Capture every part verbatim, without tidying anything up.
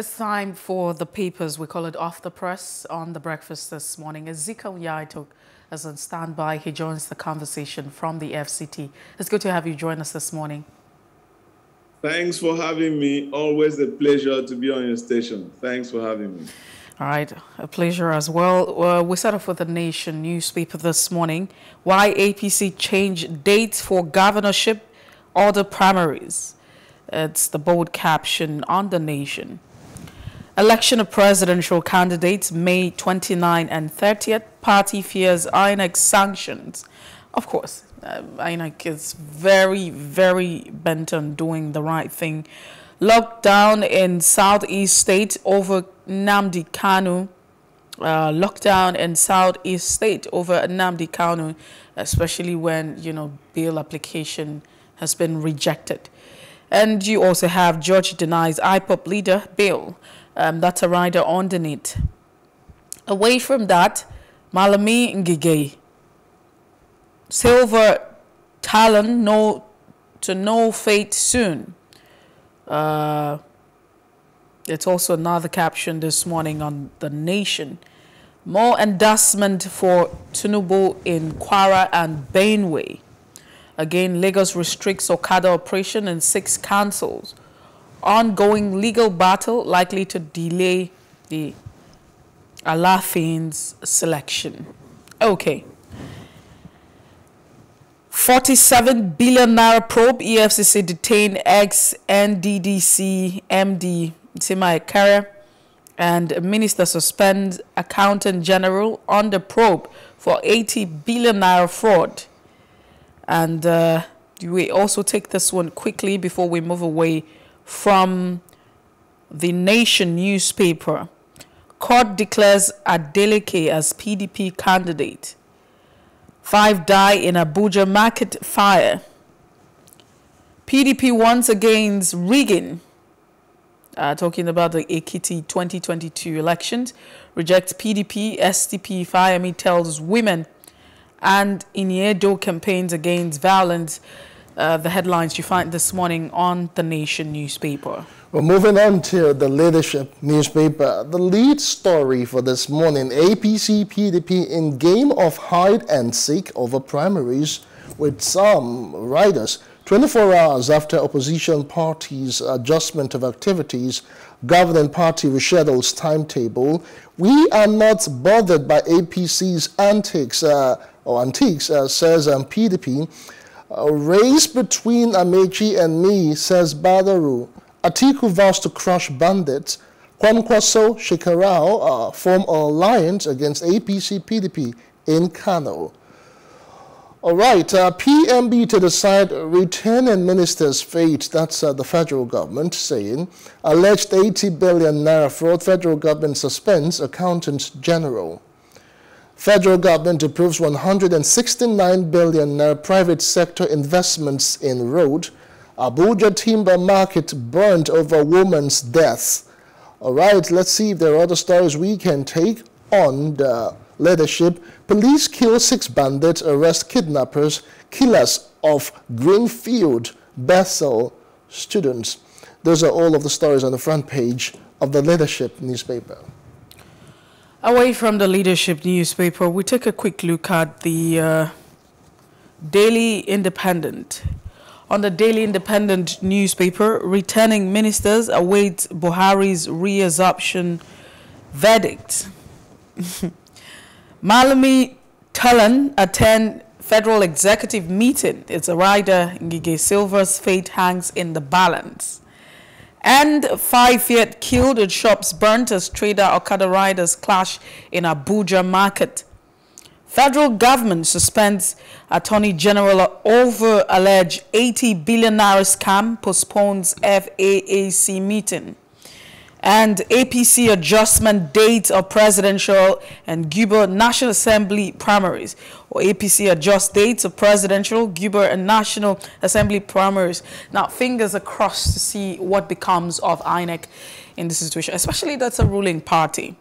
It's time for the papers. We call it Off the Press on the breakfast this morning. Ezekiel Nya Etok is on standby. He joins the conversation from the F C T. It's good to have you join us this morning. Thanks for having me. Always a pleasure to be on your station. Thanks for having me. All right. A pleasure as well. Uh, we start off with the Nation newspaper this morning. Why A P C changed dates for governorship or the primaries? It's the bold caption on the Nation. Election of presidential candidates May twenty-ninth and thirtieth. Party fears I N E C sanctions. Of course, uh, I N E C is very, very bent on doing the right thing. Lockdown in Southeast State over Nnamdi Kanu. Uh, lockdown in Southeast State over Nnamdi Kanu, especially when, you know, bail application has been rejected. And you also have judge denies I P O B leader bail. Um, that's a rider underneath. Away from that, Malami Ngige. Silver talent, no to no fate soon. Uh, it's also another caption this morning on the Nation. More endorsement for Tunubu in Kwara and Benue. Again, Lagos restricts Okada operation in six councils. Ongoing legal battle likely to delay the Alafine's selection. Okay. forty-seven billion naira probe. E F C C detained ex-N D D C M D Nsima Ekere and minister suspends accountant general under probe for eighty billion naira fraud. And uh, we also take this one quickly before we move away from the Nation newspaper. Court declares Adeleke as P D P candidate. Five die in Abuja market fire. P D P once against Regan. Uh, talking about the Ekiti twenty twenty-two elections. Rejects P D P, S D P, Fayemi tells women. And Iniedo campaigns against violence. Uh, the headlines you find this morning on the Nation newspaper. Well, moving on to the Leadership newspaper, the lead story for this morning, A P C P D P in game of hide and seek over primaries with some riders. twenty-four hours after opposition parties' adjustment of activities, governing party reschedules timetable, we are not bothered by A P C's antics, uh, or antiques, uh, says um, P D P. A race between Amechi and me, says Badaru. Atiku vows to crush bandits. Kwankwaso Shekarao uh, form an alliance against A P C P D P in Kano. All right, uh, P M B to decide returning minister's fate. That's uh, the federal government saying. Alleged eighty billion naira fraud. Federal government suspends accountant general. Federal government approves one hundred sixty-nine billion naira private sector investments in road. Abuja timber market burned over woman's death. All right, let's see if there are other stories we can take on the Leadership. Police kill six bandits, arrest kidnappers, killers of Greenfield, Bethel students. Those are all of the stories on the front page of the Leadership newspaper. Away from the Leadership newspaper, we take a quick look at the uh, Daily Independent. On the Daily Independent newspaper, returning ministers await Buhari's reassumption verdict. Malami Talan attend federal executive meeting. It's a rider. Ngige Silver's fate hangs in the balance. And five Fiat killed at shops burnt as trader Okada riders clash in Abuja market. Federal government suspends Attorney General over alleged eighty billion naira scam, postpones F A A C meeting. And A P C adjustment dates of presidential and Guber National Assembly primaries. Or A P C adjust dates of presidential, Guber and National Assembly primaries. Now, fingers across to see what becomes of I N E C in this situation, especially that's a ruling party.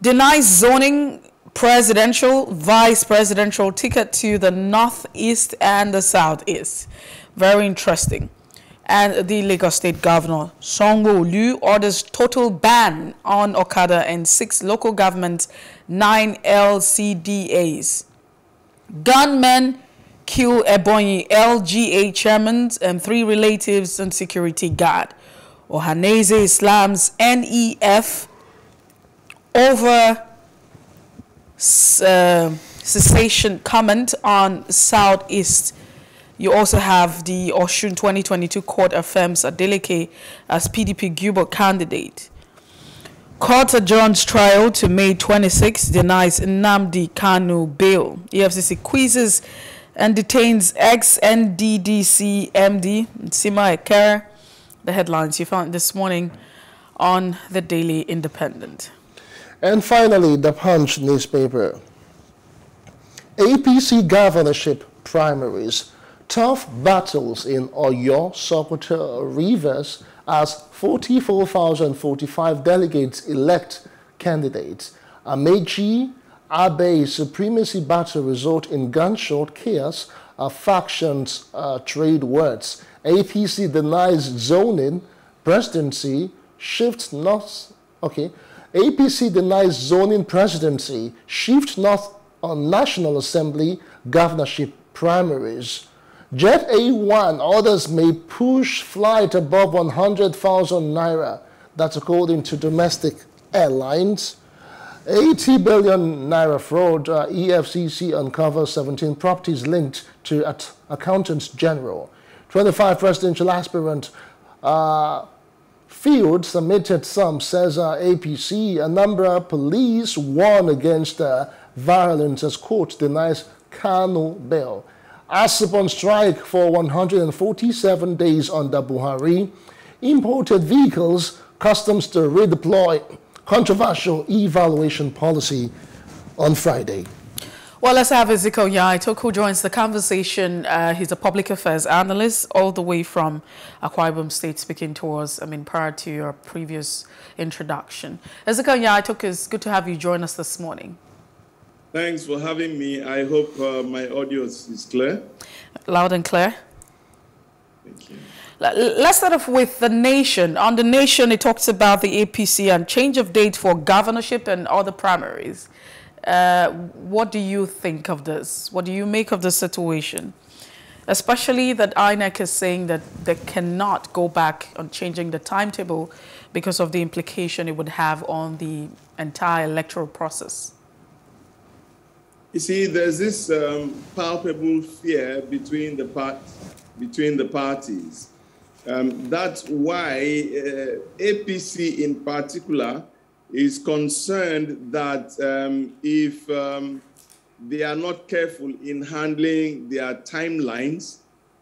Denies zoning presidential, vice presidential ticket to the northeast and the southeast. Very interesting. and the Lagos State Governor, Sanwo-Olu, orders total ban on Okada and six local governments, nine L C D As. Gunmen kill Ebonyi L G A chairman and three relatives and security guard. Ohaneze slams N E F over uh, cessation comment on Southeast. You also have the Oshun twenty twenty-two court affirms Adeleke as P D P Gubo candidate. Court adjourns trial to May twenty-sixth, denies Nnamdi Kanu bail. E F C C quizzes and detains ex-N D D C M D Nsima Ekere. The headlines you found this morning on the Daily Independent. And finally, the Punch newspaper. A P C governorship primaries. Tough battles in Oyo, Sokoto, Rivers as forty-four thousand forty-five delegates elect candidates. Amechi Abe's supremacy battle result in gunshot chaos, uh, factions uh, trade words. A P C denies zoning, presidency, shifts north. Okay. A P C denies zoning presidency, shifts north on National Assembly governorship primaries. Jet A one orders may push flight above one hundred thousand naira. That's according to domestic airlines. eighty billion naira fraud. Uh, E F C C uncovers seventeen properties linked to at accountants general. twenty-five presidential aspirant uh, field submitted some, says uh, A P C. Anambra police warn against uh, violence as court denies Kanu bail. A S I P on strike for one hundred forty-seven days under Buhari. Imported vehicles, customs to redeploy. Controversial evaluation policy on Friday. Well, let's have Ezekiel Nya Etok, who joins the conversation. Uh, he's a public affairs analyst all the way from Akwa Ibom State, speaking to us, I mean, prior to your previous introduction. Ezekiel Nya Etok, it's good to have you join us this morning. Thanks for having me. I hope uh, my audio is clear. Loud and clear. Thank you. Let's start off with the Nation. On the Nation, it talks about the A P C and change of date for governorship and other primaries. Uh, what do you think of this? What do you make of the situation? Especially that I N E C is saying that they cannot go back on changing the timetable because of the implication it would have on the entire electoral process. You see, there's this um, palpable fear between the, part between the parties. Um, that's why uh, A P C in particular is concerned that um, if um, they are not careful in handling their timelines,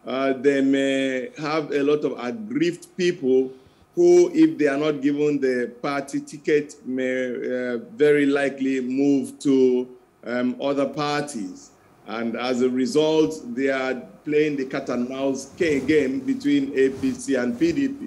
uh, they may have a lot of aggrieved people who, if they are not given the party ticket, may uh, very likely move to Um, other parties, and as a result, they are playing the cat and mouse game between A P C and P D P.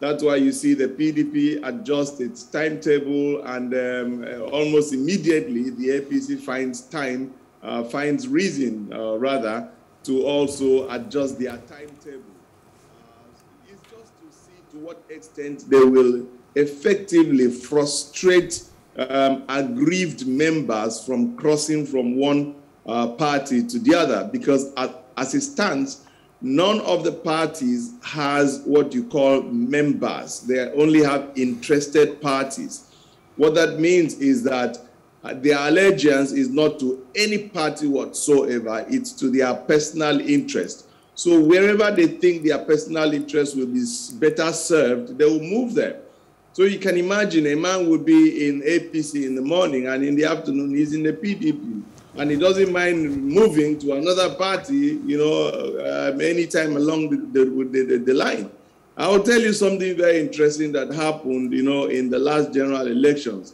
That's why you see the P D P adjust its timetable, and um, almost immediately the A P C finds time, uh, finds reason uh, rather, to also adjust their timetable. Uh, it's just to see to what extent they will effectively frustrate Um, aggrieved members from crossing from one uh, party to the other, because at, as it stands, none of the parties has what you call members. They only have interested parties. What that means is that uh, their allegiance is not to any party whatsoever. It's to their personal interest. So wherever they think their personal interest will be better served, they will move there. So you can imagine a man would be in A P C in the morning, and in the afternoon he's in the P D P, and he doesn't mind moving to another party, you know, um, anytime along the, the, the, the line. I will tell you something very interesting that happened, you know, in the last general elections.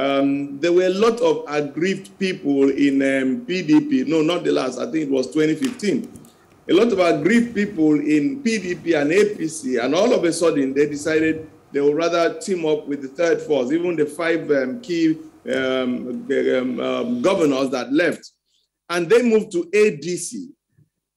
Um, there were a lot of aggrieved people in um, P D P. No, not the last. I think it was twenty fifteen. A lot of aggrieved people in P D P and A P C, and all of a sudden they decided they would rather team up with the third force, even the five um, key um, um, um, governors that left. And they moved to A D C.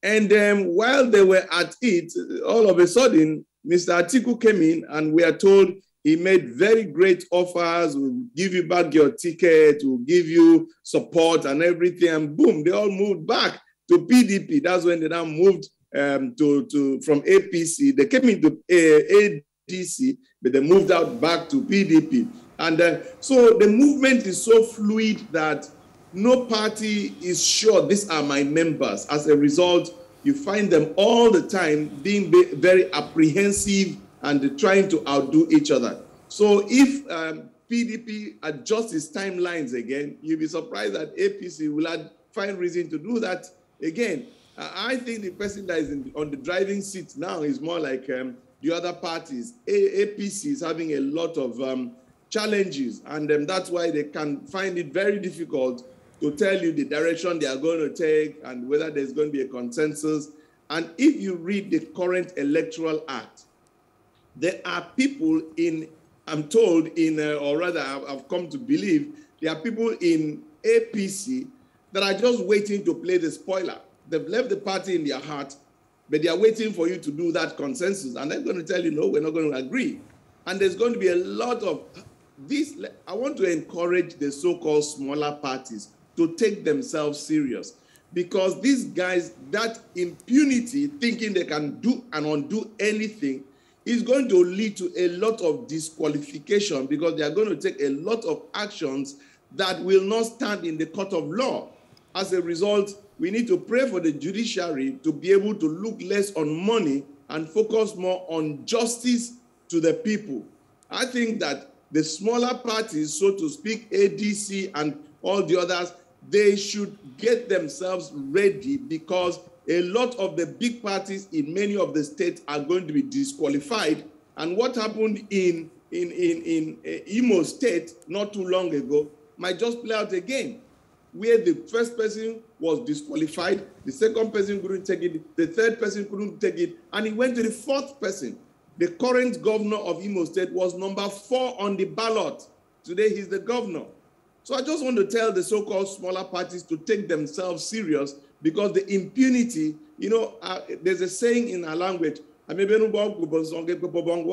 And um, while they were at it, all of a sudden, Mister Atiku came in, and we are told he made very great offers. We'll give you back your ticket, we'll give you support and everything. And boom, they all moved back to P D P. That's when they now moved um, to, to, from A P C. They came into A D C, but they moved out back to P D P. And uh, so the movement is so fluid that no party is sure these are my members. As a result, you find them all the time being very apprehensive and trying to outdo each other. So if um, P D P adjusts its timelines again, you'll be surprised that A P C will add, find reason to do that again. Uh, I think the person that is in, on the driving seat now is more like um, the other parties. A APC is having a lot of um, challenges, and um, that's why they can find it very difficult to tell you the direction they are going to take and whether there's going to be a consensus. And if you read the current Electoral Act, there are people in, I'm told, in, uh, or rather I've, I've come to believe, there are people in A P C that are just waiting to play the spoiler. They've left the party in their heart, but they are waiting for you to do that consensus. And they're going to tell you, no, we're not going to agree. And there's going to be a lot of this. I want to encourage the so-called smaller parties to take themselves serious, because these guys, that impunity, thinking they can do and undo anything, is going to lead to a lot of disqualification, because they are going to take a lot of actions that will not stand in the court of law. As a result, we need to pray for the judiciary to be able to look less on money and focus more on justice to the people. I think that the smaller parties, so to speak, A D C and all the others, they should get themselves ready, because a lot of the big parties in many of the states are going to be disqualified. And what happened in, in, in, in Imo state not too long ago might just play out again, where the first person was disqualified, the second person couldn't take it, the third person couldn't take it, and it went to the fourth person. The current governor of Imo state was number four on the ballot. Today, he's the governor. So I just want to tell the so-called smaller parties to take themselves serious, because the impunity, you know, uh, there's a saying in our language, what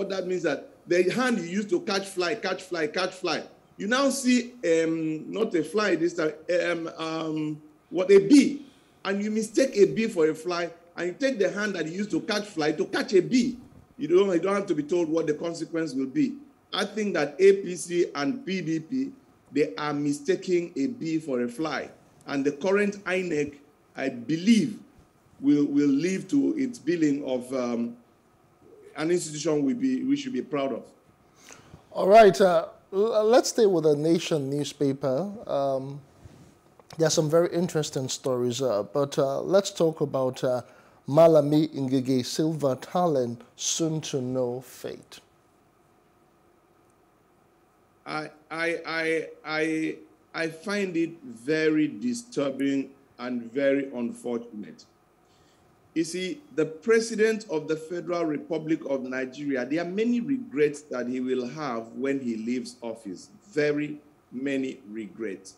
that means, that the hand you used to catch fly, catch fly, catch fly. You now see, um, not a fly this time, um, um, what, a bee. And you mistake a bee for a fly, and you take the hand that you used to catch fly to catch a bee. You don't, you don't have to be told what the consequence will be. I think that A P C and P D P, they are mistaking a bee for a fly. And the current I N E C, I believe, will will lead to its billing of um, an institution we be we should be proud of. All right, uh, let's stay with the Nation newspaper. Um, there are some very interesting stories, uh, but uh, let's talk about uh, Malami Ngige, silver talent, soon to know fate. I I I I I find it very disturbing and very unfortunate. You see, the president of the Federal Republic of Nigeria, there are many regrets that he will have when he leaves office, very many regrets.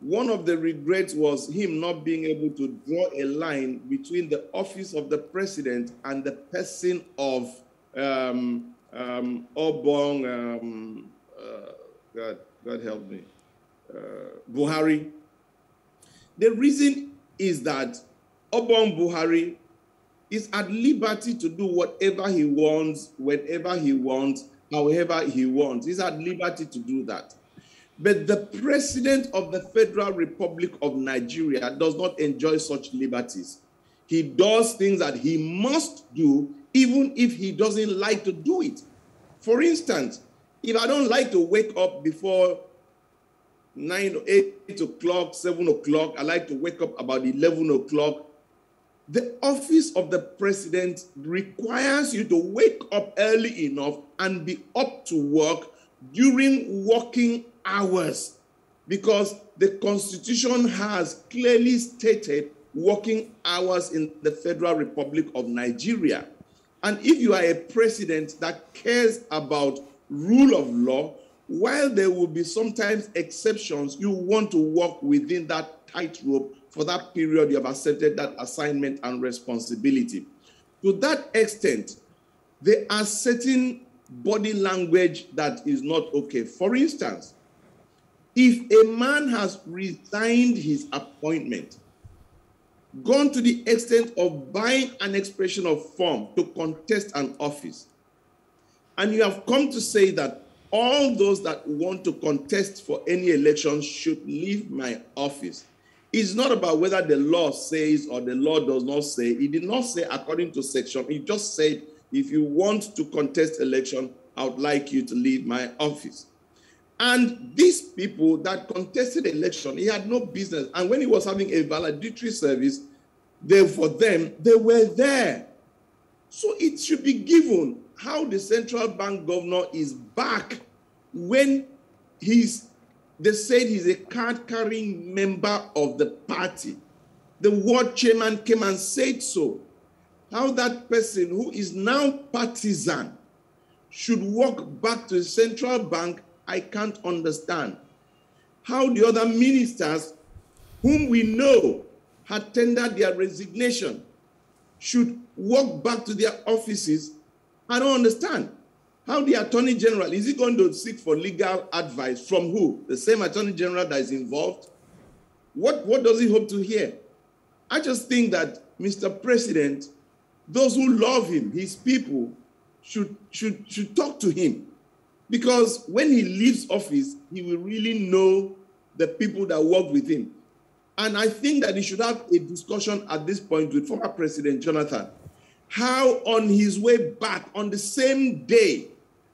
One of the regrets was him not being able to draw a line between the office of the president and the person of um, um, Obong, um, uh, God, God help me, uh, Buhari. The reason is that Obon Buhari is at liberty to do whatever he wants, whenever he wants, however he wants. He's at liberty to do that. But the president of the Federal Republic of Nigeria does not enjoy such liberties. He does things that he must do, even if he doesn't like to do it. For instance, if I don't like to wake up before nine or eight o'clock, seven o'clock, I like to wake up about eleven o'clock. The office of the president requires you to wake up early enough and be up to work during working hours, because the Constitution has clearly stated working hours in the Federal Republic of Nigeria. And if you are a president that cares about rule of law, while there will be sometimes exceptions, you want to work within that tightrope for that period you have accepted that assignment and responsibility. To that extent, there are certain body language that is not okay. For instance, if a man has resigned his appointment, gone to the extent of buying an expression of form to contest an office, and you have come to say that all those that want to contest for any election should leave my office, it's not about whether the law says or the law does not say. It did not say according to section. It just said, if you want to contest election, I would like you to leave my office. And these people that contested election, he had no business. And when he was having a valedictory service, they, for them, they were there. So it should be given how the central bank governor is back when he's, they said he's a card-carrying member of the party. The ward chairman came and said so. How that person who is now partisan should walk back to the central bank, I can't understand. How the other ministers, whom we know had tendered their resignation, should walk back to their offices, I don't understand. How the Attorney General, is he going to seek for legal advice from who? The same Attorney General that is involved? What, what does he hope to hear? I just think that, Mister President, those who love him, his people, should, should, should talk to him. Because when he leaves office, he will really know the people that work with him. And I think that he should have a discussion at this point with former President Jonathan, how on his way back, on the same day,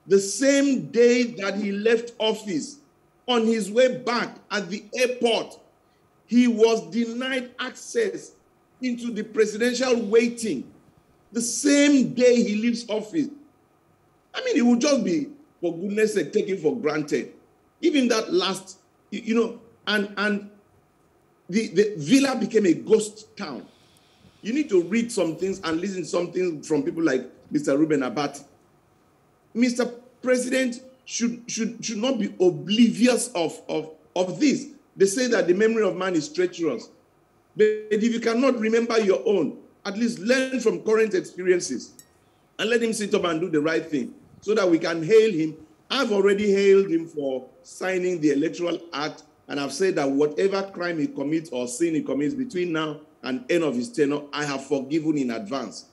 the same day that he left office, on his way back at the airport, he was denied access into the presidential waiting. The same day he leaves office. I mean, it would just be, for goodness sake, taken for granted. Even that last, you know, and, and the, the villa became a ghost town. You need to read some things and listen to some things from people like Mister Ruben Abati. Mister President should, should, should not be oblivious of, of, of this. They say that the memory of man is treacherous. But if you cannot remember your own, at least learn from current experiences and let him sit up and do the right thing so that we can hail him. I've already hailed him for signing the Electoral Act, and I've said that whatever crime he commits or sin he commits between now and end of his tenure, I have forgiven in advance.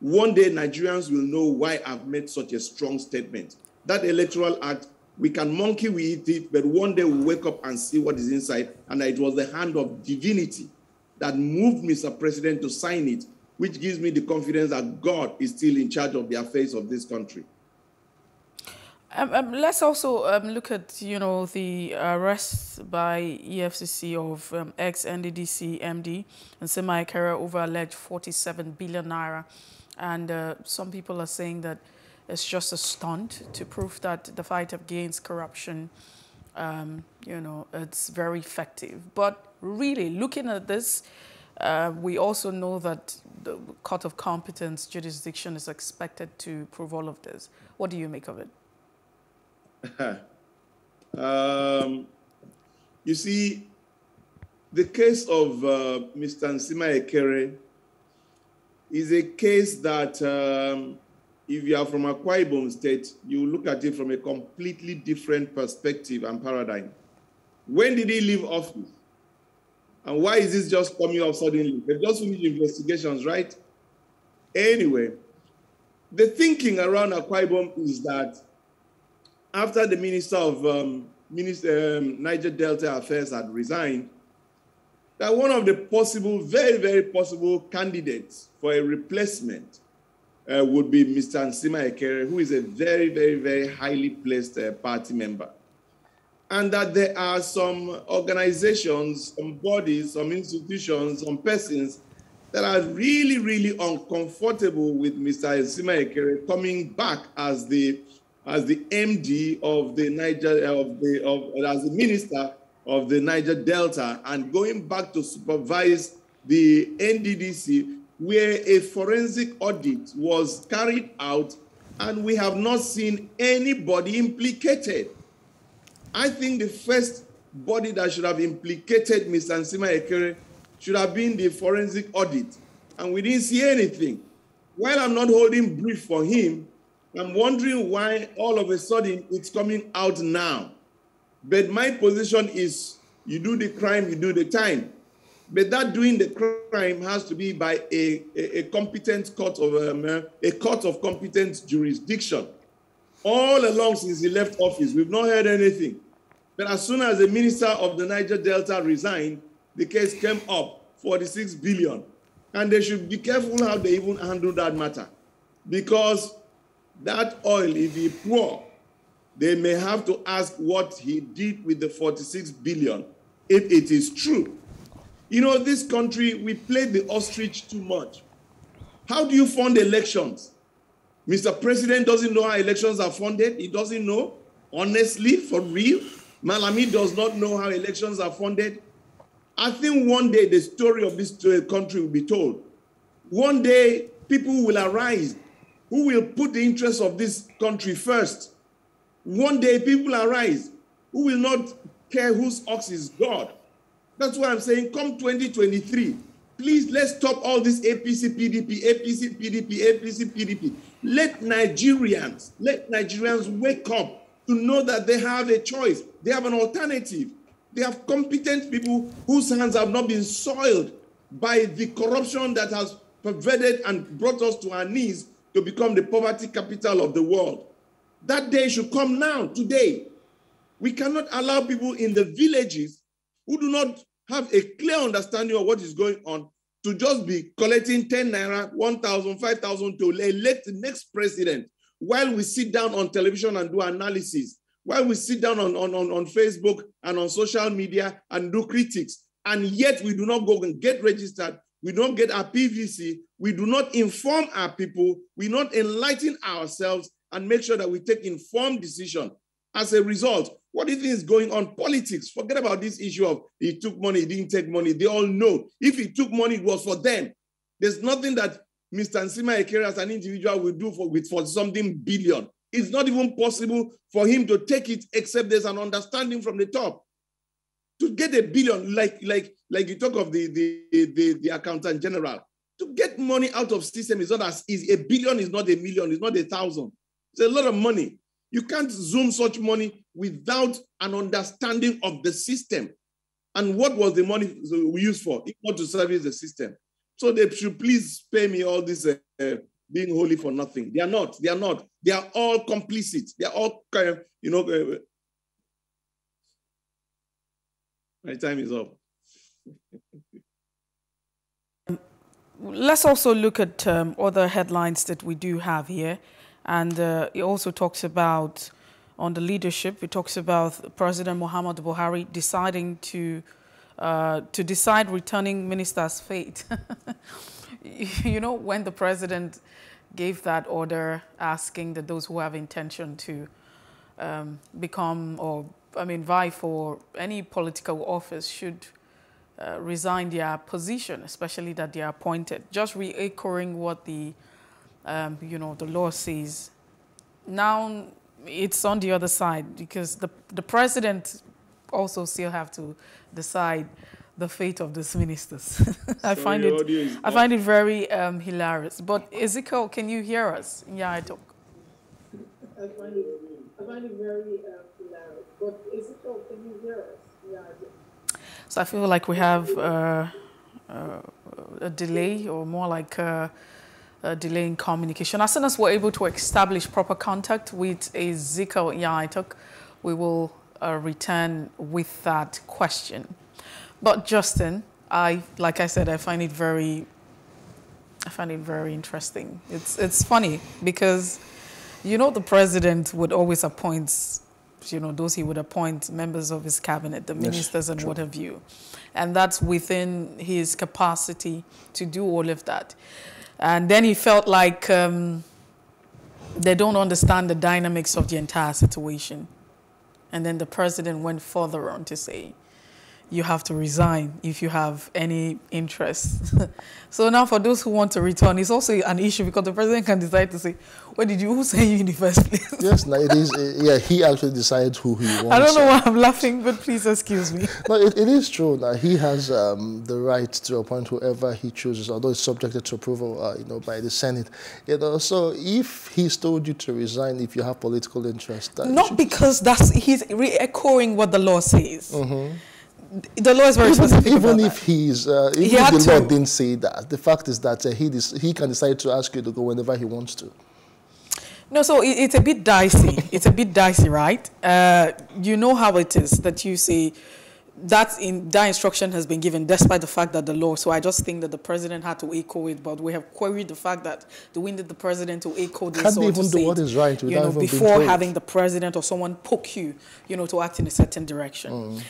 One day, Nigerians will know why I've made such a strong statement. That Electoral Act, we can monkey with it, but one day we'll wake up and see what is inside, and it was the hand of divinity that moved Mister President to sign it, which gives me the confidence that God is still in charge of the affairs of this country. Um, um, let's also um, look at, you know, the arrest by E F C C of um, ex-N D D C M D Nsima Ekere over alleged forty-seven billion naira. And uh, some people are saying that it's just a stunt to prove that the fight against corruption, um, you know, it's very effective. But really, looking at this, uh, we also know that the court of competence jurisdiction is expected to prove all of this. What do you make of it? um, you see, the case of uh, Mister Nsima Ekere is a case that um, if you are from Akwa Ibom State, you look at it from a completely different perspective and paradigm. When did he leave office? And why is this just coming up suddenly? They've just finished investigations, right? Anyway, the thinking around Akwa Ibom is that after the Minister of um, Minister, um, Niger Delta Affairs had resigned, that one of the possible, very, very possible candidates for a replacement uh, would be Mister Nsima Ekere, who is a very, very, very highly placed uh, party member. And that there are some organizations, some bodies, some institutions, some persons that are really, really uncomfortable with Mister Nsima Ekere coming back as the as the M D of the Niger, of the, of, as the minister of the Niger Delta, and going back to supervise the N D D C, where a forensic audit was carried out, and we have not seen anybody implicated. I think the first body that should have implicated Mister Nsima Ekere should have been the forensic audit. And we didn't see anything. While I'm not holding brief for him, I'm wondering why all of a sudden it's coming out now. But my position is you do the crime, you do the time. But that doing the crime has to be by a, a, a competent court of um, a court of competent jurisdiction. All along since he left office, we've not heard anything. But as soon as the minister of the Niger Delta resigned, the case came up, forty-six billion. And they should be careful how they even handle that matter. Because that oil, if he pours, they may have to ask what he did with the forty-six billion, if it is true. You know, this country, we played the ostrich too much. How do you fund elections? Mister President doesn't know how elections are funded. He doesn't know, honestly, for real. Malami does not know how elections are funded. I think one day the story of this country will be told. One day people will arise who will put the interests of this country first. One day people arise who will not care whose ox is God. That's why I'm saying come twenty twenty-three, please let's stop all this A P C, P D P, A P C, P D P, A P C, P D P. Let Nigerians, let Nigerians wake up to know that they have a choice. They have an alternative. They have competent people whose hands have not been soiled by the corruption that has pervaded and brought us to our knees to become the poverty capital of the world. That day should come now, today. We cannot allow people in the villages who do not have a clear understanding of what is going on to just be collecting ten naira, one thousand, five thousand to elect the next president while we sit down on television and do analysis. While we sit down on, on, on Facebook and on social media and do critics, and yet we do not go and get registered, we don't get our P V C, we do not inform our people, we not enlighten ourselves and make sure that we take informed decisions. As a result, what do you think is going on? Politics, forget about this issue of he took money, he didn't take money. They all know. If he took money, it was for them. There's nothing that Mister Nsima Ekere as an individual will do for, with for something billion. It's not even possible for him to take it except there's an understanding from the top. To get a billion, like, like, like you talk of the, the, the, the accountant general, to get money out of system is not as easy. A billion is not a million, it's not a thousand. It's a lot of money. You can't zoom such money without an understanding of the system. And what was the money we used for? It was to service the system. So they should please pay me all this uh, uh, being holy for nothing. They are not. They are not. They are all complicit. They are all, uh, you know. Uh, my time is up. Let's also look at um, other headlines that we do have here. And uh, it also talks about, on the leadership, it talks about President Muhammad Buhari deciding to, uh, to decide returning ministers' fate. You know, when the president gave that order asking that those who have intention to um, become or, I mean, vie for any political office should uh, resign their position, especially that they are appointed. Just re-echoing what the, um, you know, the law says. Now it's on the other side because the, the president also still have to decide the fate of these ministers. I so find it I find it very um, hilarious. But Ezekiel, can you hear us? Yeah, I talk. I find it, I find it very uh, hilarious. But Ezekiel, can you hear us? Yeah, I do. So I feel like we have uh, uh, a delay, or more like uh, a delay in communication. As soon as we're able to establish proper contact with Ezekiel Nya Etok, we will uh, return with that question. But Justin, I like I said, I find it very, I find it very interesting. It's it's funny because, you know, the president would always appoint, you know, those he would appoint members of his cabinet, the ministers, yes, and true. What have you, and that's within his capacity to do all of that. And then he felt like um, they don't understand the dynamics of the entire situation, and then the president went further on to say, you have to resign if you have any interest. So now for those who want to return, it's also an issue because the president can decide to say, what did you, who sent you in the first place? Yes, no, it is. Uh, yeah, he actually decides who he wants. I don't know why I'm laughing, but please excuse me. No, it, it is true that he has um, the right to appoint whoever he chooses, although it's subjected to approval, uh, you know, by the Senate. You know, so if he's told you to resign if you have political interest, that not because that's he's re-echoing what the law says. Mm-hmm. The law is very even, specific. Even if that. he's, uh, even he if the to. law didn't say that, the fact is that uh, he he can decide to ask you to go whenever he wants to. No, so it, it's a bit dicey. It's a bit dicey, right? Uh, you know how it is that you say that in that instruction has been given, despite the fact that the law. So I just think that the president had to echo it, but we have queried the fact that the we need the president to echo this. Can't or even to do what it, is right you know, even before having the president or someone poke you, you know, to act in a certain direction. Mm.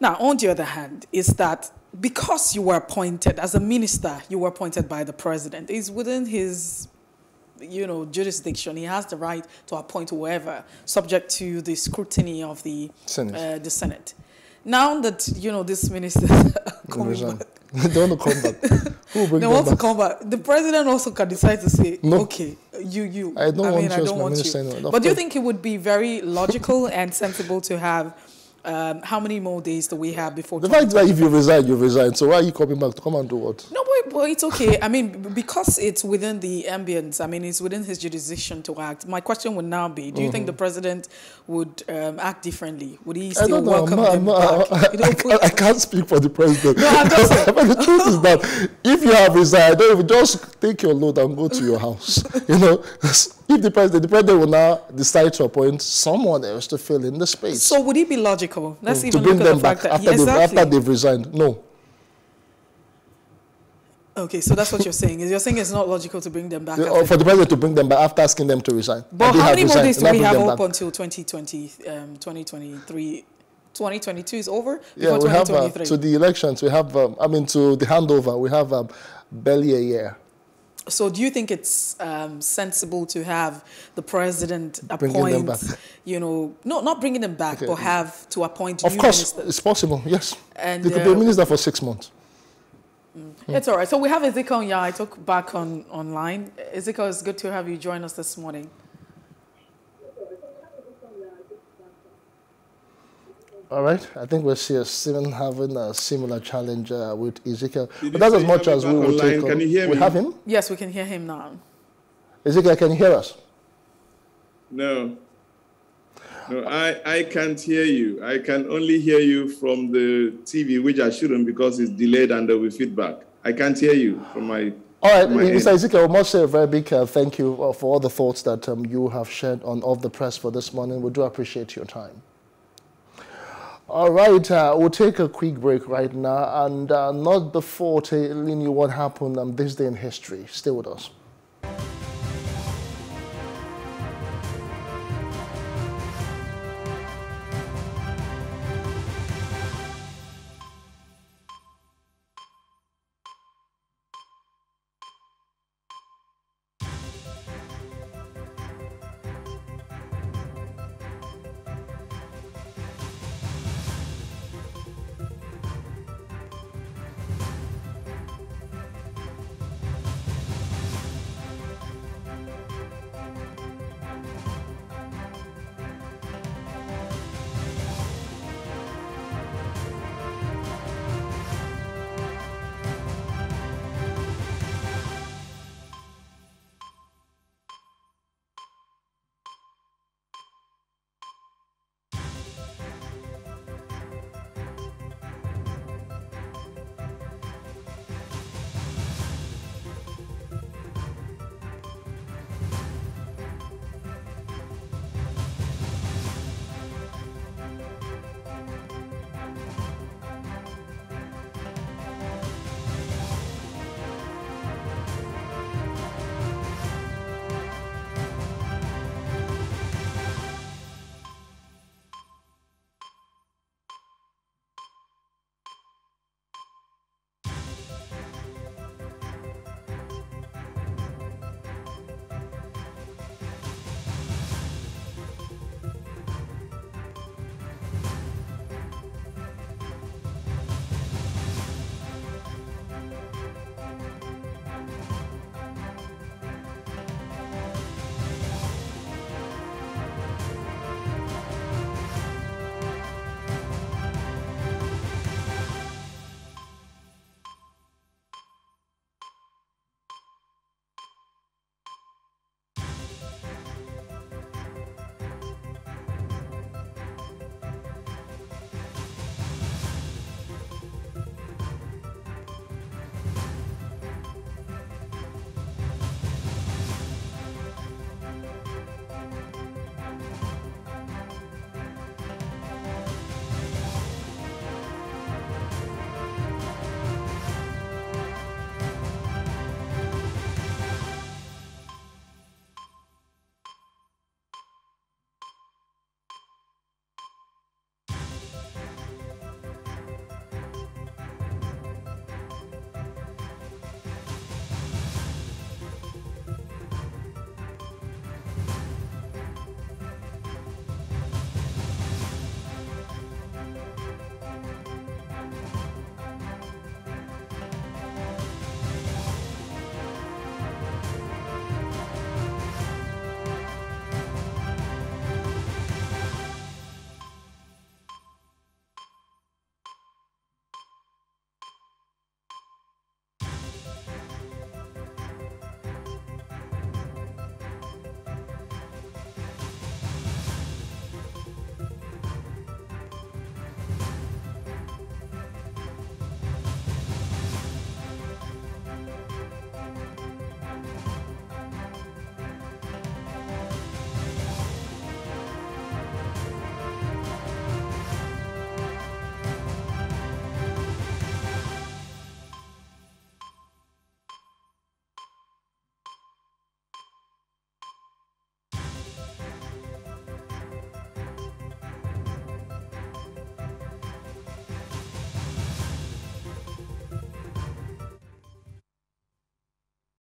Now, on the other hand, is that because you were appointed as a minister, you were appointed by the president. It's within his, you know, jurisdiction. He has the right to appoint whoever, subject to the scrutiny of the Senate. Uh, the Senate. Now that you know these ministers are coming back, they want to come back. Who will they want back? to come back. The president also can decide to say, no. "Okay, you, you. I don't I want, mean, I don't want you." Anyway. But do you think it would be very logical and sensible to have? Um, how many more days do we have before? The fact that if you resign, you resign. So why are you coming back? To come and do what? No, but, but it's okay. I mean, because it's within the ambience, I mean, it's within his jurisdiction to act. My question would now be, do you mm-hmm. think the president would um, act differently? Would he still I don't know. welcome no, him no, back? I, I, I, can't, I can't speak for the president. No, I'm just but the truth is that if you have resigned, don't just take your load and go to your house. You know? If the president, the president will now decide to appoint someone else to fill in the space. So would it be logical? Let's mm, even to bring look at them the fact back that after, yeah, exactly. they've, after they've resigned. No. Okay, so that's what you're saying. You're saying it's not logical to bring them back. Yeah, or for the president to bring them back after asking them to resign. But how many more days do we have up until twenty twenty, um, twenty twenty-three? twenty twenty-two is over. Yeah, we have uh, to the elections. We have, um, I mean, to the handover. We have um, barely a year. So do you think it's um, sensible to have the president appoint, you know, no, not bringing them back, okay. but have to appoint of new course, ministers? It's possible, yes. And, they could uh, be a minister for six months. Mm. Mm. It's all right. So we have Ezekiel Nya Etok back on online. Ezekiel, it's good to have you join us this morning. All right. I think we're still having a similar challenge uh, with Ezekiel. Did but that's as much as we will online. take on. Can you hear we me? have him? Yes, we can hear him now. Ezekiel, can you hear us? No. No, I, I can't hear you. I can only hear you from the T V, which I shouldn't because it's delayed and there will be feedback. I can't hear you from my... All right, Mister Ezekiel, I must say a very big uh, thank you for all the thoughts that um, you have shared on Off the Press for this morning. We do appreciate your time. All right, uh, we'll take a quick break right now, and uh, not before telling you what happened on um, this day in history. Stay with us.